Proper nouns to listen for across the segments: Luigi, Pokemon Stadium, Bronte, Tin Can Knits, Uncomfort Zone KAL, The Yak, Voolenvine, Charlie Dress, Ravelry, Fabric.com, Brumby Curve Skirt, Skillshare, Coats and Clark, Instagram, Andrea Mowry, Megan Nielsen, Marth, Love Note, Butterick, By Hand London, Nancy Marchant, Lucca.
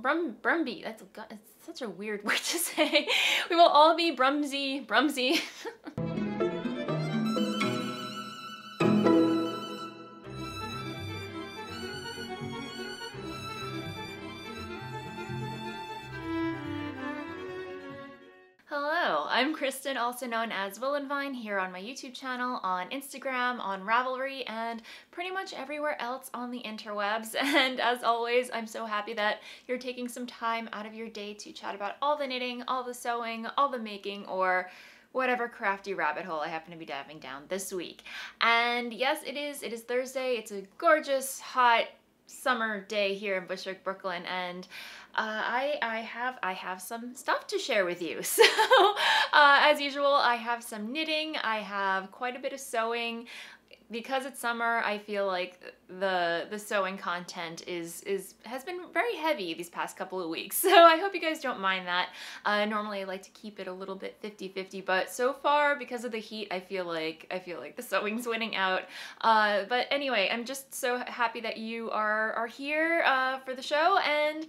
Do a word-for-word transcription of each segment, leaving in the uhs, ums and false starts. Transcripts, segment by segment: Brum, Brumby, that's, that's such a weird word to say. We will all be Brumsy, Brumsy. I'm Kristen, also known as Voolenvine, here on my YouTube channel, on Instagram, on Ravelry, and pretty much everywhere else on the interwebs. And as always, I'm so happy that you're taking some time out of your day to chat about all the knitting, all the sewing, all the making, or whatever crafty rabbit hole I happen to be diving down this week. And yes, it is. It is Thursday. It's a gorgeous, hot summer day here in Butterick, Brooklyn, and uh, I, I have I have some stuff to share with you. So uh, as usual, I have some knitting, I have quite a bit of sewing. Because it's summer, I feel like the the sewing content is is has been very heavy these past couple of weeks, so I hope you guys don't mind that. Uh, normally I like to keep it a little bit fifty fifty, but so far because of the heat, I feel like I feel like the sewing's winning out. Uh, but anyway, I'm just so happy that you are are here uh, for the show, and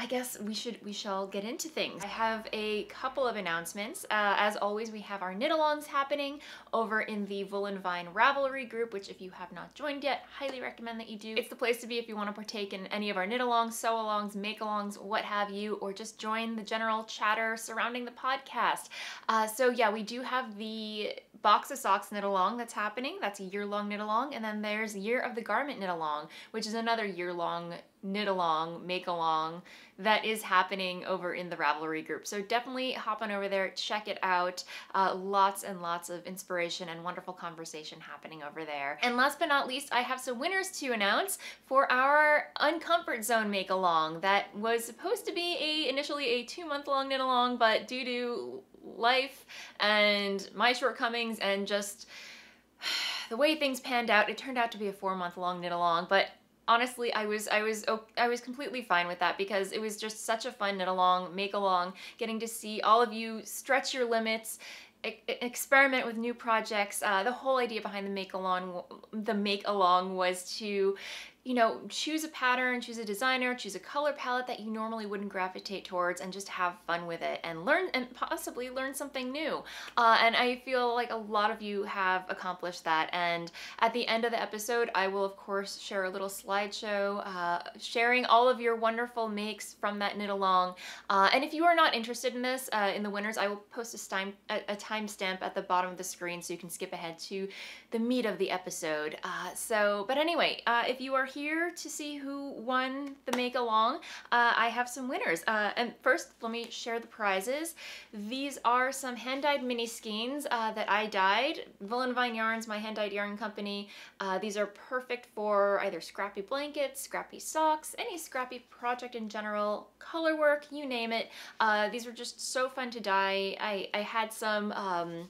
I guess we should we shall get into things. I have a couple of announcements. Uh, as always, we have our knit-alongs happening over in the Voolenvine Ravelry group, which if you have not joined yet, highly recommend that you do. It's the place to be if you want to partake in any of our knit-alongs, sew-alongs, make-alongs, what have you, or just join the general chatter surrounding the podcast. Uh, so yeah, we do have the Box O Sox knit-along that's happening. That's a year-long knit-along. And then there's Year of the Garment knit-along, which is another year-long knit-along, make-along that is happening over in the Ravelry group. So definitely hop on over there, check it out. Uh, lots and lots of inspiration and wonderful conversation happening over there. And last but not least, I have some winners to announce for our Uncomfort Zone make-along that was supposed to be a initially a two-month-long knit-along, but due to life and my shortcomings and just the way things panned out, it turned out to be a four-month-long knit-along. But honestly, I was I was I was completely fine with that because it was just such a fun knit-along, make-along, getting to see all of you stretch your limits, experiment with new projects. Uh, the whole idea behind the make-along, the make-along was to, you know, choose a pattern, choose a designer, choose a color palette that you normally wouldn't gravitate towards and just have fun with it and learn and possibly learn something new. Uh, and I feel like a lot of you have accomplished that. And at the end of the episode, I will of course share a little slideshow uh, sharing all of your wonderful makes from that knit along. Uh, and if you are not interested in this, uh, in the winners, I will post a time, a timestamp at the bottom of the screen so you can skip ahead to the meat of the episode. Uh, so, but anyway, uh, if you are here to see who won the make-along, uh, I have some winners. Uh, and first, let me share the prizes. These are some hand-dyed mini skeins uh, that I dyed. Voolenvine Yarns, my hand-dyed yarn company. Uh, these are perfect for either scrappy blankets, scrappy socks, any scrappy project in general, color work, you name it. Uh, these were just so fun to dye. I, I had some um,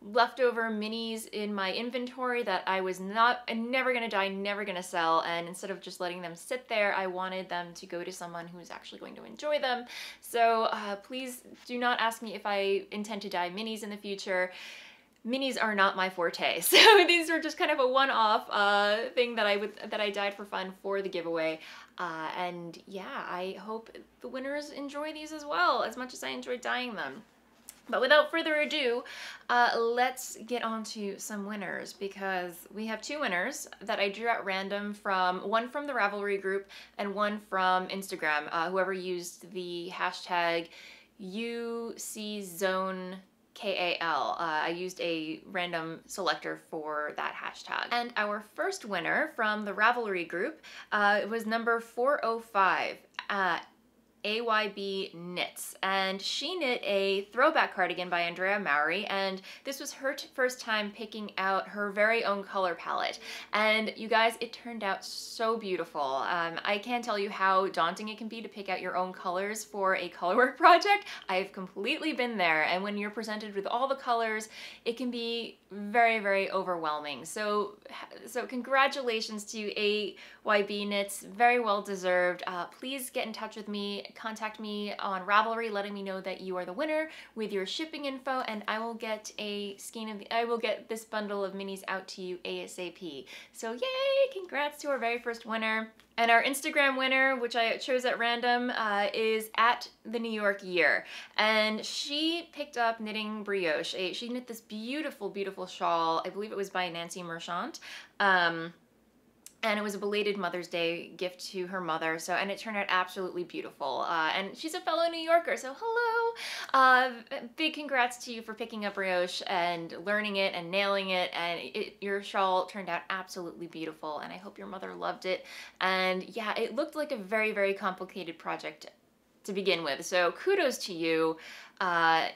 leftover minis in my inventory that I was not I'm never gonna dye, never gonna sell, and instead of just letting them sit there, I wanted them to go to someone who's actually going to enjoy them. So uh, please do not ask me if I intend to dye minis in the future. Minis are not my forte, so these are just kind of a one-off uh, thing that I would that I dyed for fun for the giveaway. Uh, and yeah, I hope the winners enjoy these as well as much as I enjoy dyeing them. But without further ado, uh, let's get on to some winners, because we have two winners that I drew at random from, one from the Ravelry group and one from Instagram, uh, whoever used the hashtag U C Zone K A L. Uh, I used a random selector for that hashtag. And our first winner from the Ravelry group uh, was number four oh five. Uh, A Y B Knits, and she knit a throwback cardigan by Andrea Mowry, and this was her first time picking out her very own color palette, and you guys, it turned out so beautiful. Um, I can't tell you how daunting it can be to pick out your own colors for a colorwork project. I've completely been there, and when you're presented with all the colors, it can be very, very overwhelming. So, so congratulations to A Y B Knits, very well deserved. Uh, please get in touch with me. Contact me on Ravelry, letting me know that you are the winner with your shipping info, and I will get a skein of the, I will get this bundle of minis out to you ASAP. So yay! Congrats to our very first winner. And our Instagram winner, which I chose at random, uh, is at the New York Year. And she picked up Knitting Brioche. She knit this beautiful, beautiful shawl. I believe it was by Nancy Marchant. Um, and it was a belated Mother's Day gift to her mother. So, and it turned out absolutely beautiful. Uh, and she's a fellow New Yorker, so hello. Uh, big congrats to you for picking up brioche and learning it and nailing it. And it, your shawl turned out absolutely beautiful. And I hope your mother loved it. And yeah, it looked like a very, very complicated project to begin with. So kudos to you. Uh,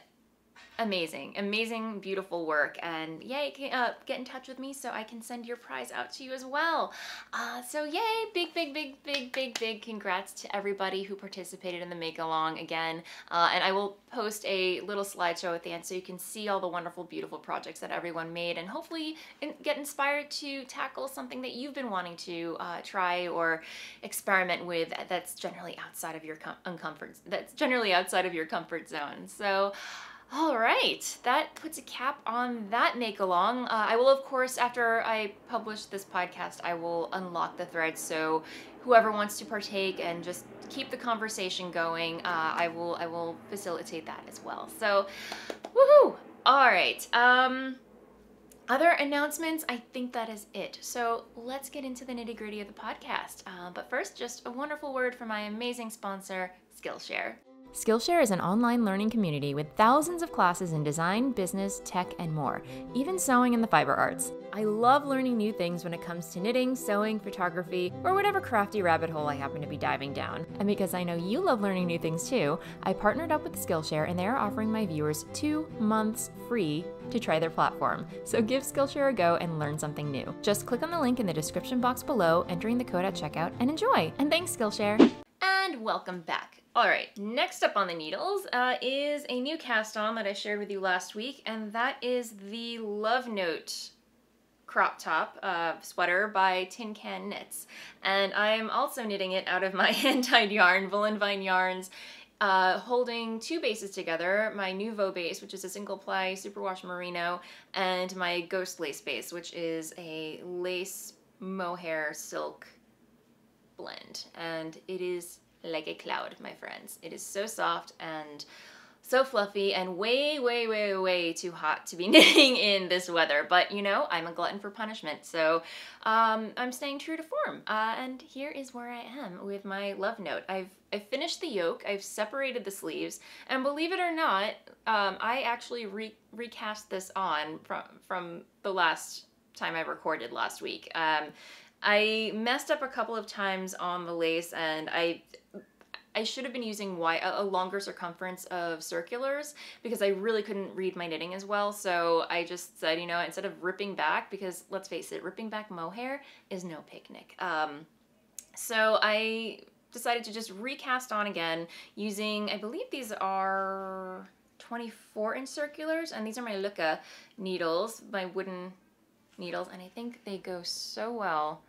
Amazing, amazing, beautiful work. And yay, uh, get in touch with me so I can send your prize out to you as well. Uh, so yay, big, big, big, big, big, big congrats to everybody who participated in the make-along again. Uh, and I will post a little slideshow at the end so you can see all the wonderful, beautiful projects that everyone made and hopefully get inspired to tackle something that you've been wanting to uh, try or experiment with that's generally outside of your com uncomfort, that's generally outside of your comfort zone. So. All right, that puts a cap on that make-along. Uh, I will, of course, after I publish this podcast, I will unlock the thread, so whoever wants to partake and just keep the conversation going, uh, I will I will facilitate that as well. So, woohoo! All right, um, other announcements, I think that is it. So let's get into the nitty-gritty of the podcast. Uh, but first, just a wonderful word from my amazing sponsor, Skillshare. Skillshare is an online learning community with thousands of classes in design, business, tech, and more, even sewing and the fiber arts. I love learning new things when it comes to knitting, sewing, photography, or whatever crafty rabbit hole I happen to be diving down. And because I know you love learning new things too, I partnered up with Skillshare and they are offering my viewers two months free to try their platform. So give Skillshare a go and learn something new. Just click on the link in the description box below, entering the code at checkout, and enjoy! And thanks, Skillshare! And welcome back. All right, next up on the needles uh, is a new cast on that I shared with you last week, and that is the Love Note crop top uh, sweater by Tin Can Knits. And I'm also knitting it out of my hand-dyed yarn, Voolenvine yarns, uh, holding two bases together, my Nouveau base, which is a single-ply superwash merino, and my Ghost Lace base, which is a lace mohair silk blend. And it is like a cloud, my friends. It is so soft and so fluffy and way, way, way, way too hot to be knitting in this weather. But you know, I'm a glutton for punishment, so um, I'm staying true to form. Uh, and here is where I am with my Love Note. I've I've finished the yoke, I've separated the sleeves, and believe it or not, um, I actually re recast this on from, from the last time I recorded last week. Um, I messed up a couple of times on the lace, and I I should have been using wide, a longer circumference of circulars because I really couldn't read my knitting as well. So I just said, you know, instead of ripping back, because let's face it, ripping back mohair is no picnic. Um, so I decided to just recast on again using, I believe these are twenty-four inch circulars, and these are my Lucca needles, my wooden needles, and I think they go so well.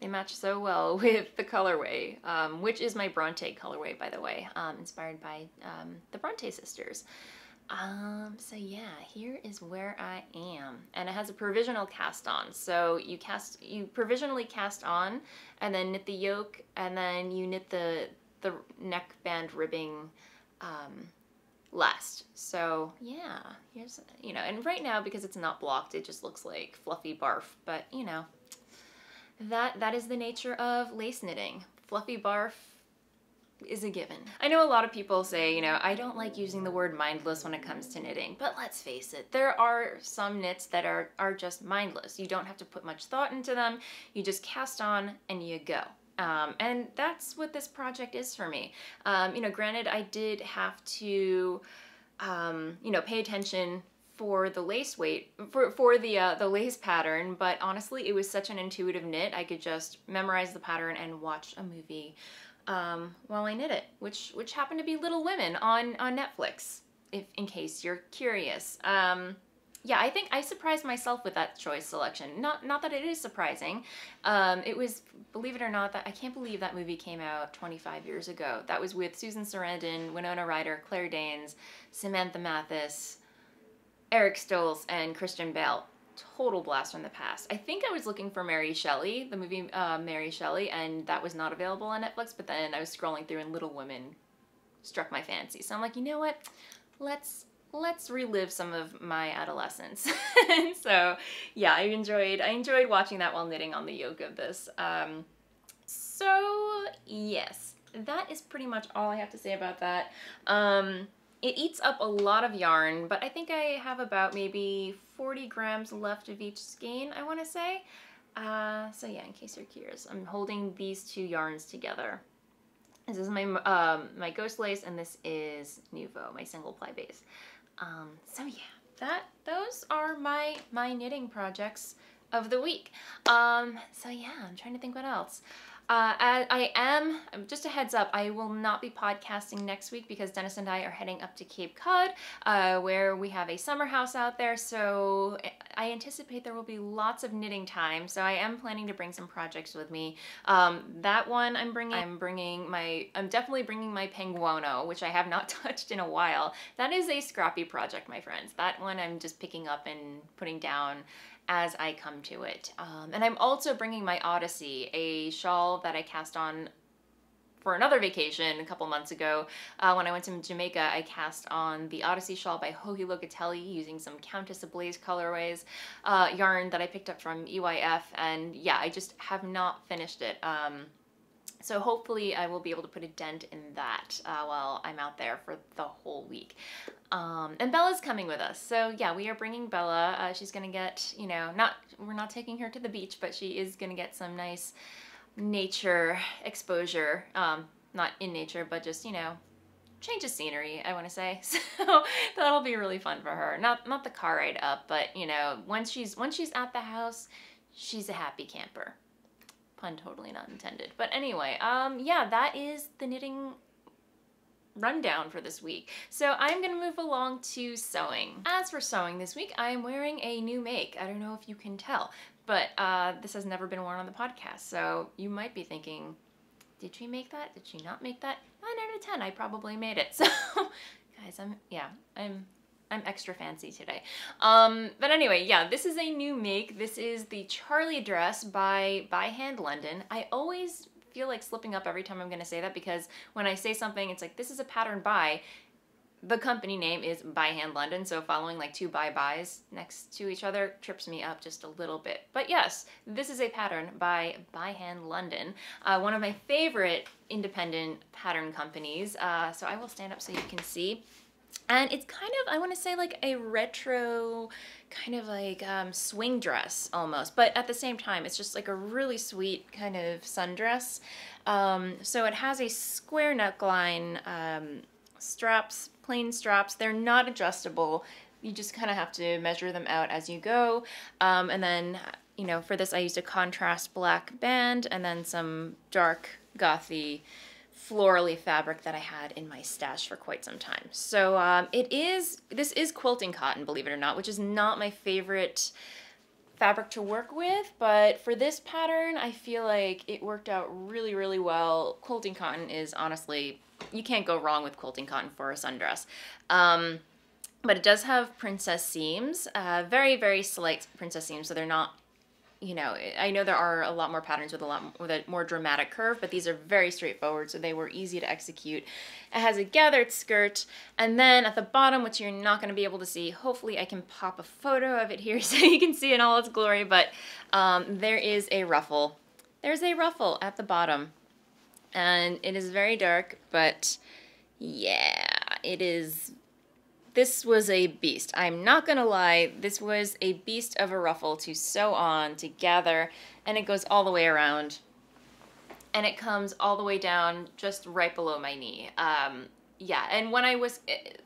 They match so well with the colorway, um, which is my Bronte colorway, by the way, um, inspired by um, the Bronte sisters. Um, so yeah, here is where I am, and it has a provisional cast on. So you cast, you provisionally cast on, and then knit the yoke, and then you knit the the neckband ribbing. Um, last. So yeah, here's, you know, and right now because it's not blocked, it just looks like fluffy barf, but you know, that that is the nature of lace knitting. Fluffy barf is a given. I know a lot of people say, you know, I don't like using the word mindless when it comes to knitting, but let's face it, there are some knits that are, are just mindless. You don't have to put much thought into them. You just cast on and you go. Um, and that's what this project is for me. Um, you know, granted, I did have to, um, you know, pay attention for the lace weight, for, for the, uh, the lace pattern, but honestly, it was such an intuitive knit. I could just memorize the pattern and watch a movie, um, while I knit it, which, which happened to be Little Women on, on Netflix, if, in case you're curious. Um, yeah, I think I surprised myself with that choice selection. Not not that it is surprising. Um, it was, believe it or not, that I can't believe that movie came out twenty-five years ago. That was with Susan Sarandon, Winona Ryder, Claire Danes, Samantha Mathis, Eric Stoltz, and Christian Bale. total blast from the past. I think I was looking for Mary Shelley, the movie uh, Mary Shelley, and that was not available on Netflix, but then I was scrolling through and Little Women struck my fancy. So I'm like, you know what? Let's let's relive some of my adolescence. So yeah, I enjoyed I enjoyed watching that while knitting on the yoke of this. Um, so yes, that is pretty much all I have to say about that. Um, It eats up a lot of yarn, but I think I have about maybe forty grams left of each skein, I want to say. Uh, so yeah, in case you're curious, I'm holding these two yarns together. This is my um, my Ghost Lace, and this is Nouveau, my single ply base. Um, so yeah, that those are my my knitting projects of the week. Um, so yeah, I'm trying to think what else. Uh, I, I am, just a heads up, I will not be podcasting next week because Dennis and I are heading up to Cape Cod, uh, where we have a summer house out there, so I anticipate there will be lots of knitting time, so I am planning to bring some projects with me. Um, that one I'm bringing, I'm bringing my, I'm definitely bringing my Penguono, which I have not touched in a while. That is a scrappy project, my friends. That one I'm just picking up and putting down as I come to it. Um, and I'm also bringing my Odyssey, a shawl that I cast on for another vacation a couple months ago. Uh, when I went to Jamaica, I cast on the Odyssey shawl by Hohi Locatelli using some Countess of Blaze colorways, uh, yarn that I picked up from E Y F, and yeah, I just have not finished it. Um, So hopefully I will be able to put a dent in that uh, while I'm out there for the whole week. Um, and Bella's coming with us. So yeah, we are bringing Bella. Uh, she's gonna get, you know, not we're not taking her to the beach, but she is gonna get some nice nature exposure. Um, not in nature, but just, you know, change of scenery, I wanna say. So that'll be really fun for her. Not not the car ride up, but you know, once she's once she's at the house, she's a happy camper. Pun totally not intended. But anyway, um, yeah, that is the knitting rundown for this week. So I'm gonna move along to sewing. As for sewing this week, I am wearing a new make. I don't know if you can tell, but uh, this has never been worn on the podcast. So you might be thinking, did she make that? Did she not make that? nine out of ten, I probably made it. So guys, I'm, yeah, I'm, I'm extra fancy today. Um, but anyway, yeah, this is a new make. This is the Charlie Dress by By Hand London. I always feel like slipping up every time I'm gonna say that because when I say something, it's like, this is a pattern by, the company name is By Hand London, so following like two bye-byes next to each other trips me up just a little bit. But yes, this is a pattern by By Hand London, uh, one of my favorite independent pattern companies. Uh, so I will stand up so you can see. And it's kind of, I want to say like a retro kind of like um, swing dress almost, but at the same time, it's just like a really sweet kind of sundress. Um, so it has a square neckline, um, straps, plain straps. They're not adjustable. You just kind of have to measure them out as you go. Um, and then, you know, for this, I used a contrast black band and then some dark gothy florally fabric that I had in my stash for quite some time. So um, it is, this is quilting cotton, believe it or not, which is not my favorite fabric to work with, but for this pattern, I feel like it worked out really, really well. Quilting cotton is honestly, you can't go wrong with quilting cotton for a sundress. Um, but it does have princess seams, uh, very, very slight princess seams, so they're not, you know, I know there are a lot more patterns with a lot more, with a more dramatic curve, but these are very straightforward, so they were easy to execute. It has a gathered skirt, and then at the bottom, which you're not gonna be able to see, hopefully I can pop a photo of it here so you can see in all its glory, but um, there is a ruffle. There's a ruffle at the bottom, and it is very dark, but yeah, it is. This was a beast. I'm not gonna lie, this was a beast of a ruffle to sew on, to gather, and it goes all the way around, and it comes all the way down just right below my knee. Um, yeah, and when I was, it,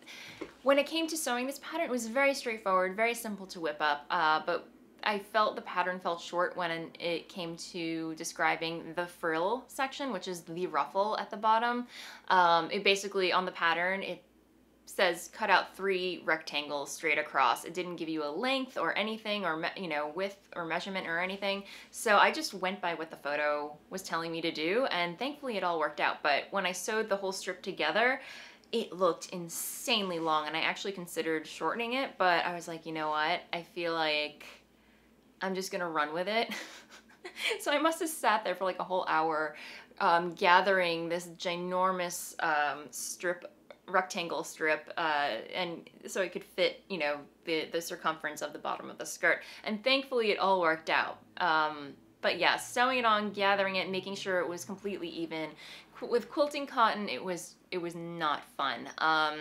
when it came to sewing this pattern, it was very straightforward, very simple to whip up, uh, but I felt the pattern fell short when it came to describing the frill section, which is the ruffle at the bottom. Um, it basically, on the pattern, it says cut out three rectangles straight across. It didn't give you a length or anything or, you know, width or measurement or anything. So I just went by what the photo was telling me to do, and thankfully it all worked out. But when I sewed the whole strip together, it looked insanely long, and I actually considered shortening it, but I was like, you know what? I feel like I'm just gonna run with it. So I must have sat there for like a whole hour um, gathering this ginormous um, strip, rectangle strip, uh, and so it could fit, you know, the, the circumference of the bottom of the skirt. And thankfully it all worked out. Um, but yeah, sewing it on, gathering it, making sure it was completely even. Qu- with quilting cotton, it was, it was not fun. Um,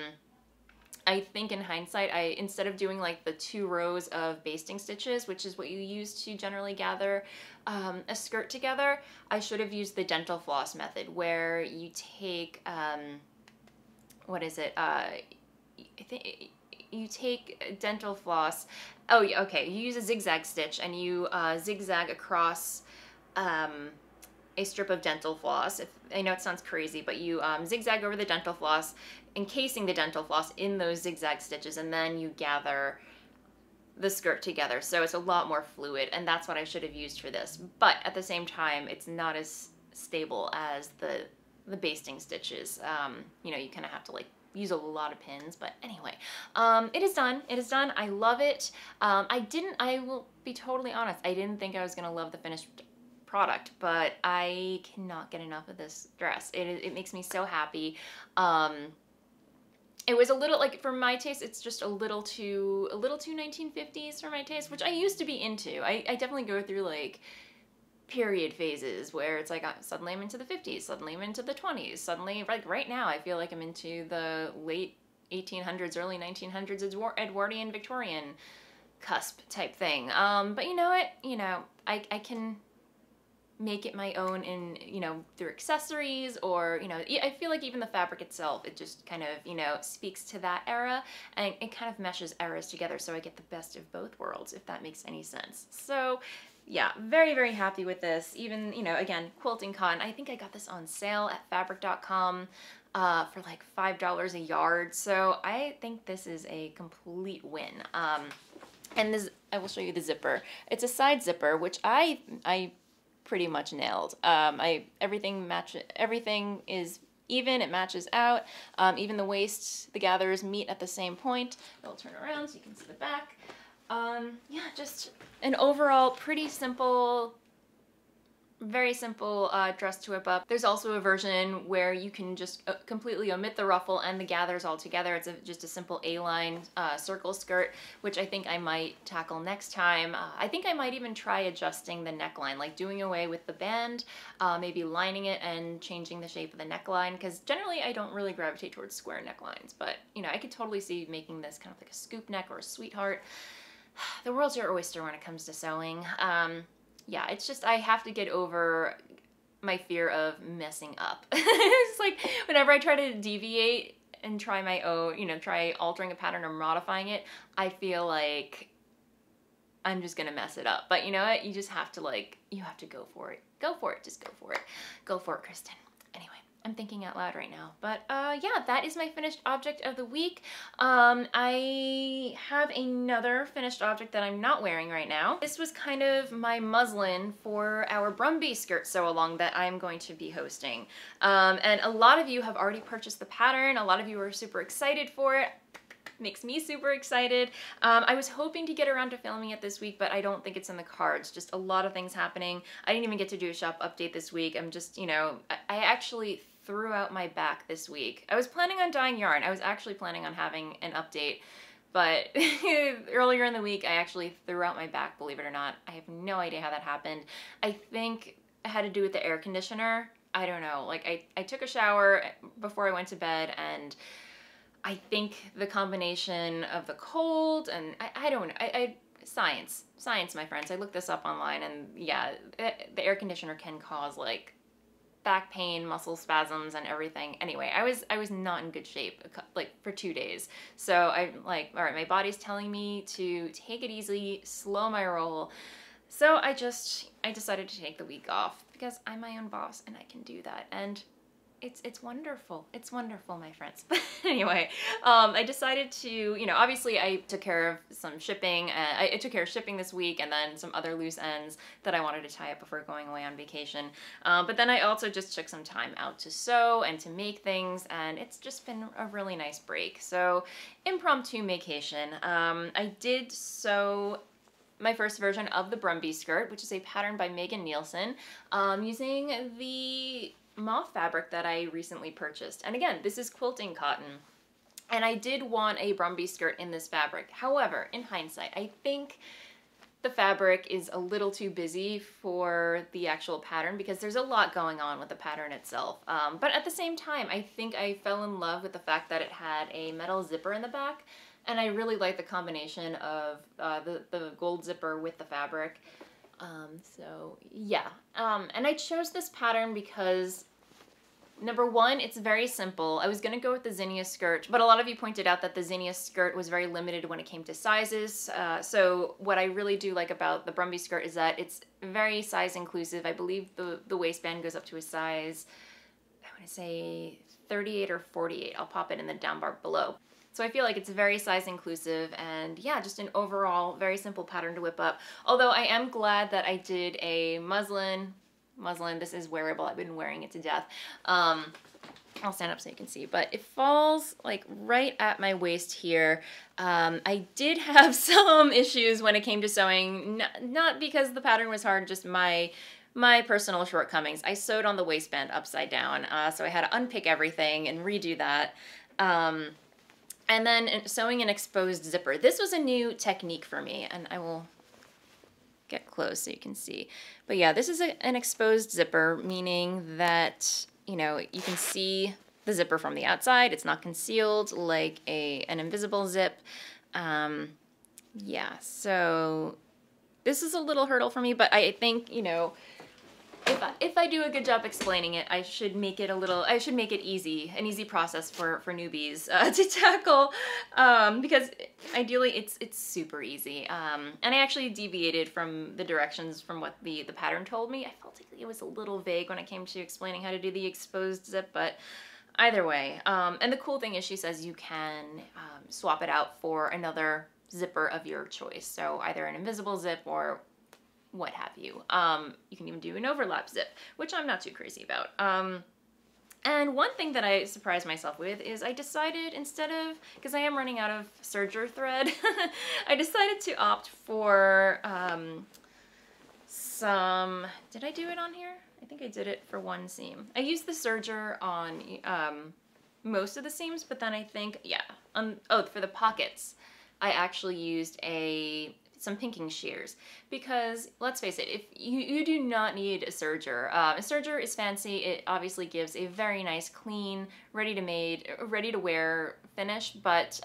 I think in hindsight, I instead of doing like the two rows of basting stitches, which is what you use to generally gather um, a skirt together, I should have used the dental floss method, where you take, um, what is it? Uh, I think you take dental floss. Oh, okay. You use a zigzag stitch and you uh, zigzag across um, a strip of dental floss. If, I know it sounds crazy, but you um, zigzag over the dental floss, encasing the dental floss in those zigzag stitches, and then you gather the skirt together. So it's a lot more fluid, and that's what I should have used for this. But at the same time, it's not as stable as the the basting stitches. Um, you know, you kind of have to like use a lot of pins, but anyway, um, it is done. It is done. I love it. Um, I didn't, I will be totally honest, I didn't think I was going to love the finished product, but I cannot get enough of this dress. It, it makes me so happy. Um, It was a little, like, for my taste, it's just a little too, a little too nineteen fifties for my taste, which I used to be into. I, I definitely go through, like, period phases where it's like, suddenly I'm into the fifties, suddenly I'm into the twenties, suddenly, like, right now I feel like I'm into the late eighteen hundreds, early nineteen hundreds, Edwardian, Victorian cusp type thing. Um, but you know what? You know, I, I can make it my own in, you know, through accessories or, you know, I feel like even the fabric itself, it just kind of, you know, speaks to that era, and it kind of meshes eras together, so I get the best of both worlds, if that makes any sense. So yeah, very, very happy with this. Even, you know, again, quilting cotton. I think I got this on sale at fabric dot com uh, for like five dollars a yard. So I think this is a complete win. Um, and this, I will show you the zipper. It's a side zipper, which I, I, pretty much nailed. Um, I everything match everything is even. It matches out. Um, even the waist, the gathers meet at the same point. I'll turn around so you can see the back. Um, yeah, just an overall pretty simple, very simple uh, dress to whip up. There's also a version where you can just completely omit the ruffle and the gathers all together. It's a, just a simple A-line uh, circle skirt, which I think I might tackle next time. Uh, I think I might even try adjusting the neckline, like doing away with the band, uh, maybe lining it and changing the shape of the neckline, because generally I don't really gravitate towards square necklines, but you know, I could totally see making this kind of like a scoop neck or a sweetheart. The world's your oyster when it comes to sewing. Um, Yeah, it's just I have to get over my fear of messing up. It's like whenever I try to deviate and try my own, you know, try altering a pattern or modifying it, I feel like I'm just gonna mess it up. But you know what? You just have to like, you have to go for it. Go for it. Just go for it. Go for it, Kristen. Anyway, I'm thinking out loud right now. But uh, yeah, that is my finished object of the week. Um, I have another finished object that I'm not wearing right now. This was kind of my muslin for our Brumby skirt sew along that I'm going to be hosting. Um, and a lot of you have already purchased the pattern. A lot of you are super excited for it. Makes me super excited. Um, I was hoping to get around to filming it this week, but I don't think it's in the cards. Just a lot of things happening. I didn't even get to do a shop update this week. I'm just, you know, I, I actually threw out my back this week. I was planning on dyeing yarn. I was actually planning on having an update, but earlier in the week, I actually threw out my back, believe it or not. I have no idea how that happened. I think it had to do with the air conditioner. I don't know. Like I, I took a shower before I went to bed, and I think the combination of the cold and I, I don't know. I, I, science, science, my friends. I looked this up online, and yeah, the air conditioner can cause like back pain, muscle spasms, and everything. Anyway, I was I was not in good shape like for two days. So I'm like, all right, my body's telling me to take it easy, slow my roll. So I just I decided to take the week off because I'm my own boss and I can do that. And it's it's wonderful. It's wonderful, my friends. But anyway, um, I decided to, you know, obviously I took care of some shipping. And I, I took care of shipping this week, and then some other loose ends that I wanted to tie up before going away on vacation. Um, but then I also just took some time out to sew and to make things, and it's just been a really nice break. So impromptu vacation. Um, I did sew my first version of the Brumby skirt, which is a pattern by Megan Nielsen, um, using the moth fabric that I recently purchased. And again, this is quilting cotton. And I did want a Brumby skirt in this fabric. However, in hindsight, I think the fabric is a little too busy for the actual pattern because there's a lot going on with the pattern itself. Um, but at the same time, I think I fell in love with the fact that it had a metal zipper in the back, and I really like the combination of uh, the, the gold zipper with the fabric. Um, so yeah, um, and I chose this pattern because number one, it's very simple. I was gonna go with the zinnia skirt, but a lot of you pointed out that the zinnia skirt was very limited when it came to sizes. Uh, so what I really do like about the Brumby skirt is that it's very size inclusive. I believe the, the waistband goes up to a size, I wanna say thirty-eight or forty-eight. I'll pop it in the down bar below. So I feel like it's very size inclusive, and yeah, just an overall very simple pattern to whip up. Although I am glad that I did a muslin. Muslin, this is wearable. I've been wearing it to death. Um, I'll stand up so you can see, but it falls like right at my waist here. Um, I did have some issues when it came to sewing, N not because the pattern was hard, just my my personal shortcomings. I sewed on the waistband upside down, uh, so I had to unpick everything and redo that. Um, and then sewing an exposed zipper. This was a new technique for me, and I will get close so you can see. But yeah, this is a, an exposed zipper, meaning that, you know, you can see the zipper from the outside. It's not concealed like a an invisible zip. Um, yeah, so this is a little hurdle for me, but I think, you know, if I, if I do a good job explaining it, I should make it a little, I should make it easy, an easy process for, for newbies uh, to tackle, um, because ideally it's it's super easy. Um, and I actually deviated from the directions from what the, the pattern told me. I felt like it was a little vague when it came to explaining how to do the exposed zip, but either way. Um, and the cool thing is she says you can um, swap it out for another zipper of your choice. So either an invisible zip or what have you. Um, you can even do an overlap zip, which I'm not too crazy about. Um, and one thing that I surprised myself with is I decided instead of, because I am running out of serger thread, I decided to opt for um, some, did I do it on here? I think I did it for one seam. I used the serger on um, most of the seams, but then I think, yeah, on, oh, for the pockets, I actually used a some pinking shears, because let's face it, if you, you do not need a serger. Um, a serger is fancy. It obviously gives a very nice, clean, ready-to-made, ready-to-wear finish, but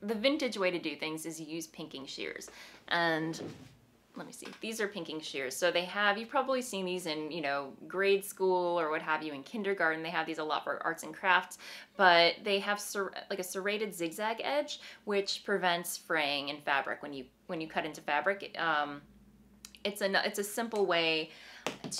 the vintage way to do things is use pinking shears. And let me see, these are pinking shears. So they have, you've probably seen these in, you know, grade school or what have you, in kindergarten. They have these a lot for arts and crafts, but they have ser like a serrated zigzag edge, which prevents fraying in fabric when you when you cut into fabric. Um, it's a it's a simple way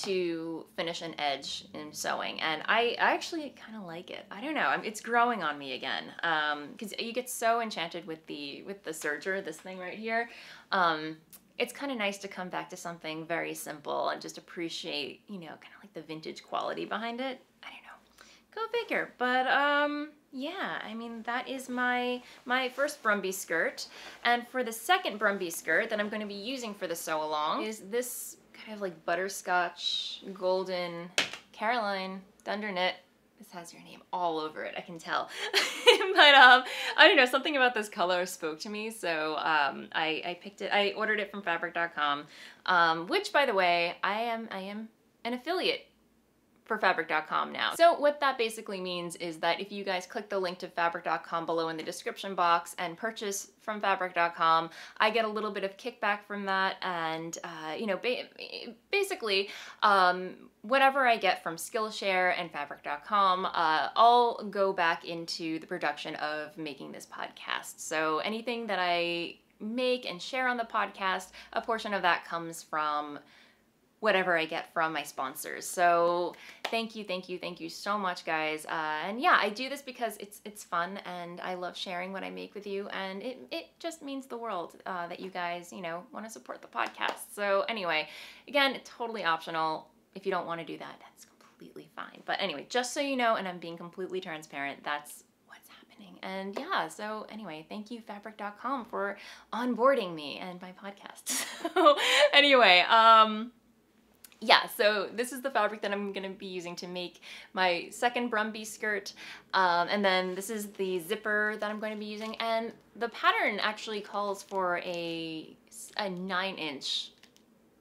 to finish an edge in sewing, and I, I actually kind of like it. I don't know, I'm, it's growing on me again, because um, you get so enchanted with the with the serger, this thing right here. Um, It's kind of nice to come back to something very simple and just appreciate, you know, kind of like the vintage quality behind it. I don't know. Go figure. But um, yeah, I mean, that is my my first Brumby skirt. And for the second Brumby skirt that I'm going to be using for the sew along is this kind of like butterscotch golden Caroline Dunder knit. This has your name all over it, I can tell. But um, I don't know, something about this color spoke to me, so um, I, I picked it. I ordered it from Fabric dot com, um, which, by the way, I am I am an affiliate for Fabric dot com now. So what that basically means is that if you guys click the link to Fabric dot com below in the description box and purchase from Fabric dot com, I get a little bit of kickback from that, and uh, you know, ba basically um, whatever I get from Skillshare and Fabric dot com, uh, all go back into the production of making this podcast. So anything that I make and share on the podcast, a portion of that comes from whatever I get from my sponsors. So thank you, thank you, thank you so much, guys. Uh, and yeah, I do this because it's it's fun, and I love sharing what I make with you, and it, it just means the world uh, that you guys, you know, want to support the podcast. So anyway, again, totally optional. If you don't want to do that, that's completely fine. But anyway, just so you know, and I'm being completely transparent, that's what's happening. happening. And yeah, so anyway, thank you Fabric dot com for onboarding me and my podcast. So anyway, um, yeah, so this is the fabric that I'm gonna be using to make my second Brumby skirt. Um, and then this is the zipper that I'm going to be using. And the pattern actually calls for a, a nine inch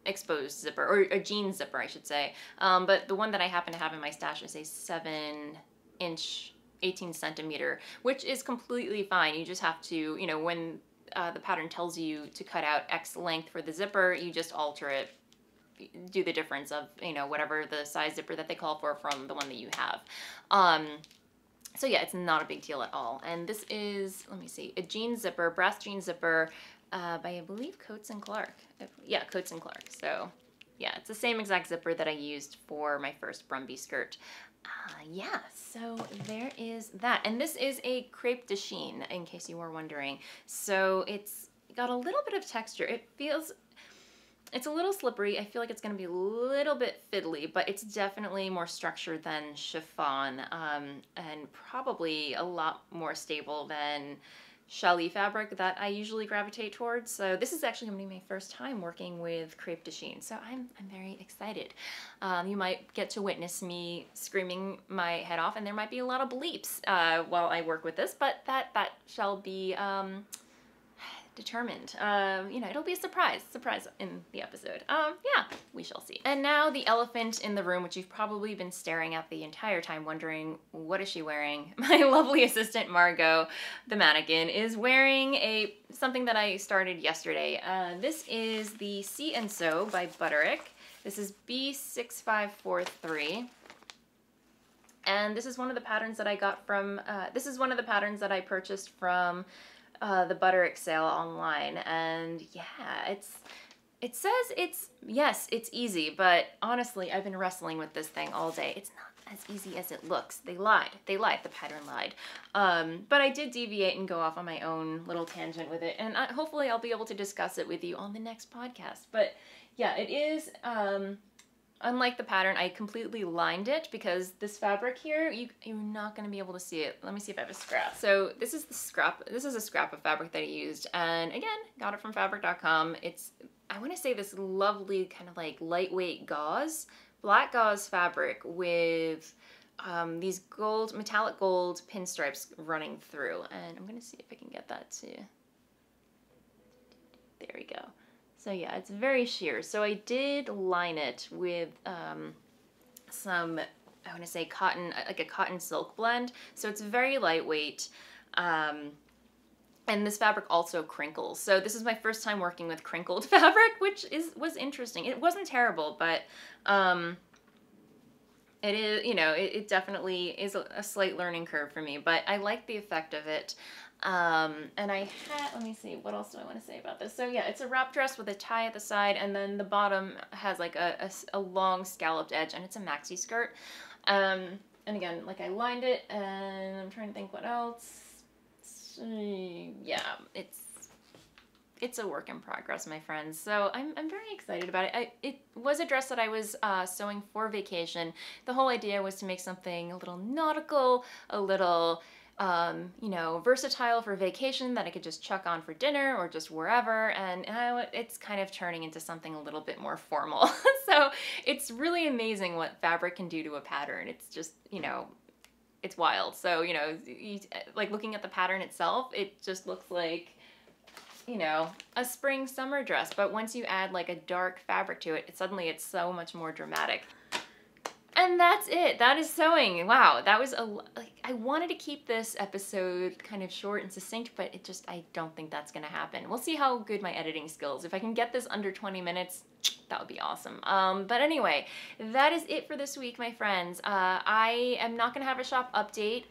exposed zipper, or a jean zipper, I should say. Um, but the one that I happen to have in my stash is a seven inch, eighteen centimeter, which is completely fine. You just have to, you know, when uh, the pattern tells you to cut out X length for the zipper, you just alter it, do the difference of, you know, whatever the size zipper that they call for from the one that you have. Um, so yeah, it's not a big deal at all. And this is, let me see, a jean zipper, brass jean zipper, uh, by, I believe, Coats and Clark. Yeah, Coats and Clark. So yeah, it's the same exact zipper that I used for my first Brumby skirt. Uh, yeah, so there is that. And this is a crepe de chine, in case you were wondering. So it's got a little bit of texture. It feels, it's a little slippery. I feel like it's gonna be a little bit fiddly, but it's definitely more structured than chiffon, um, and probably a lot more stable than Charlie fabric that I usually gravitate towards. So this is actually gonna be my first time working with crepe de chine. So I'm, I'm very excited. Um, you might get to witness me screaming my head off, and there might be a lot of bleeps uh, while I work with this, but that, that shall be, um, determined. Um, you know, it'll be a surprise, surprise in the episode. Um, yeah, we shall see. And now the elephant in the room, which you've probably been staring at the entire time wondering, what is she wearing? My lovely assistant, Margot, the mannequin, is wearing a something that I started yesterday. Uh, this is the See and Sew by Butterick. This is B six five four three. And this is one of the patterns that I got from, uh, this is one of the patterns that I purchased from Uh, the Butterick sale online. And yeah, it's, it says it's, yes, it's easy, but honestly, I've been wrestling with this thing all day. It's not as easy as it looks. They lied, they lied, the pattern lied. Um, but I did deviate and go off on my own little tangent with it, and I, hopefully I'll be able to discuss it with you on the next podcast. But yeah, it is, um, unlike the pattern, I completely lined it because this fabric here, you, you're not gonna be able to see it. Let me see if I have a scrap. So this is the scrap, this is a scrap of fabric that I used. And again, got it from fabric dot com. It's, I wanna say this lovely kind of like lightweight gauze, black gauze fabric with um, these gold, metallic gold pinstripes running through. And I'm gonna see if I can get that too. There we go. So yeah, it's very sheer. So I did line it with um, some, I want to say cotton, like a cotton silk blend. So it's very lightweight. Um, and this fabric also crinkles. So this is my first time working with crinkled fabric, which is was interesting. It wasn't terrible, but um, it is, you know, it, it definitely is a, a slight learning curve for me, but I like the effect of it. Um, and I had, let me see, what else do I want to say about this? So yeah, it's a wrap dress with a tie at the side, and then the bottom has like a, a, a long scalloped edge, and it's a maxi skirt. Um, and again, like I lined it, and I'm trying to think what else. Yeah, it's, it's a work in progress, my friends. So I'm, I'm very excited about it. I, it was a dress that I was uh, sewing for vacation. The whole idea was to make something a little nautical, a little... Um, you know, versatile for vacation that I could just chuck on for dinner or just wherever, and, and I, it's kind of turning into something a little bit more formal. So it's really amazing what fabric can do to a pattern. It's just, you know, it's wild. So, you know, you, like looking at the pattern itself, it just looks like, you know, a spring summer dress, but once you add like a dark fabric to it, it suddenly it's so much more dramatic. And that's it. That is sewing. Wow. That was a, like, I wanted to keep this episode kind of short and succinct, but it just, I don't think that's going to happen. We'll see how good my editing skills. If I can get this under twenty minutes, that would be awesome. Um, but anyway, that is it for this week, my friends. Uh, I am not going to have a shop update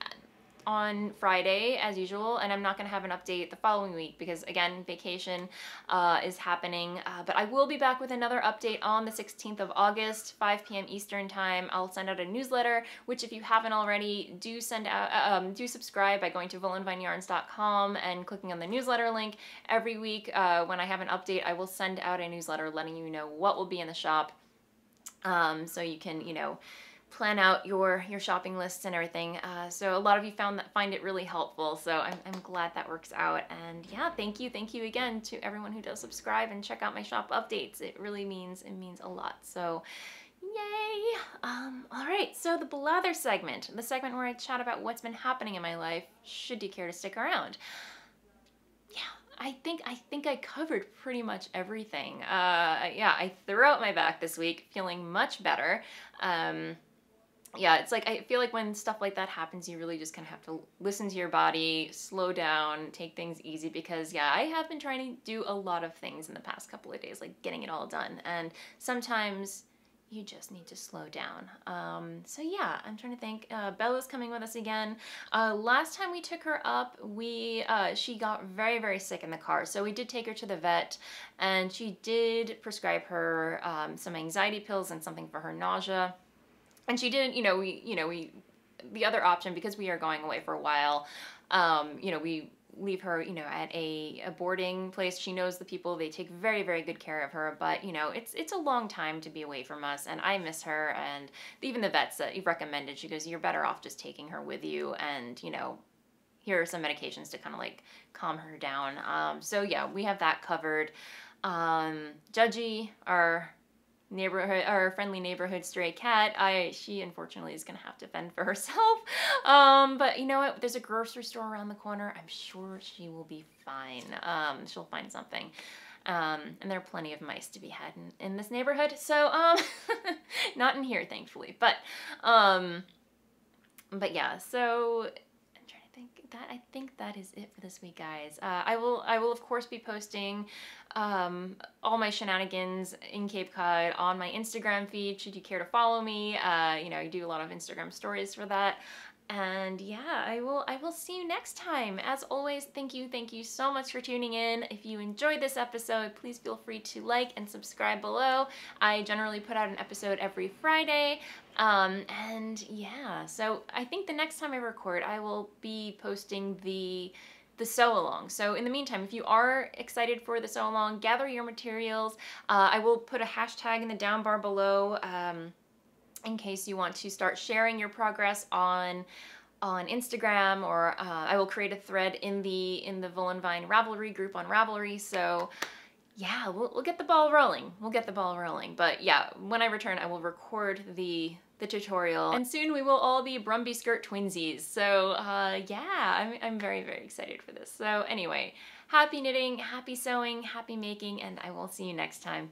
on Friday as usual, and I'm not going to have an update the following week because again, vacation uh, is happening, uh, but I will be back with another update on the sixteenth of August, five P M Eastern time. I'll send out a newsletter, which if you haven't already, do send out, um, do subscribe by going to Voolenvine Yarns dot com and clicking on the newsletter link. Every week uh, when I have an update, I will send out a newsletter letting you know what will be in the shop, um, so you can, you know, plan out your your shopping lists and everything. Uh, so a lot of you found that find it really helpful. So I'm, I'm glad that works out. And yeah, thank you. Thank you again to everyone who does subscribe and check out my shop updates. It really means, it means a lot. So yay. Um, all right. So the blather segment, the segment where I chat about what's been happening in my life. Should you care to stick around? Yeah. I think I think I covered pretty much everything. Uh, yeah, I threw out my back this week, feeling much better. Um, yeah, it's like, I feel like when stuff like that happens, you really just kind of have to listen to your body, slow down, take things easy, because yeah, I have been trying to do a lot of things in the past couple of days, like getting it all done. And sometimes you just need to slow down. Um, so yeah, I'm trying to think. Uh, Bella's coming with us again. Uh, last time we took her up, we uh, she got very, very sick in the car. So we did take her to the vet, and she did prescribe her um, some anxiety pills and something for her nausea. And she didn't, you know, we, you know, we, the other option, because we are going away for a while, um, you know, we leave her, you know, at a, a boarding place. She knows the people. They take very, very good care of her, but you know, it's, it's a long time to be away from us, and I miss her. And even the vets that you recommended, she goes, you're better off just taking her with you. And, you know, here are some medications to kind of like calm her down. Um, so yeah, we have that covered. Um, Judgy, our neighborhood, our friendly neighborhood stray cat, I she unfortunately is gonna have to fend for herself, um but you know what, there's a grocery store around the corner. I'm sure she will be fine. Um she'll find something. Um and there are plenty of mice to be had in, in this neighborhood, so um not in here, thankfully, but um but yeah, so that I think that is it for this week, guys. Uh, I will I will of course be posting um, all my shenanigans in Cape Cod on my Instagram feed. Should you care to follow me, uh, you know, I do a lot of Instagram stories for that. And yeah, I will I will see you next time. As always, thank you, thank you so much for tuning in. If you enjoyed this episode, please feel free to like and subscribe below. I generally put out an episode every Friday. Um, and yeah, so I think the next time I record, I will be posting the the sew along. So in the meantime, if you are excited for the sew along, gather your materials. Uh, I will put a hashtag in the down bar below. Um, in case you want to start sharing your progress on on Instagram, or uh, I will create a thread in the in the Voolenvine Ravelry group on Ravelry. So yeah, we'll, we'll get the ball rolling. We'll get the ball rolling. But yeah, when I return, I will record the the tutorial, and soon we will all be Brumby Skirt twinsies. So uh, yeah, I'm, I'm very, very excited for this. So anyway, happy knitting, happy sewing, happy making, and I will see you next time.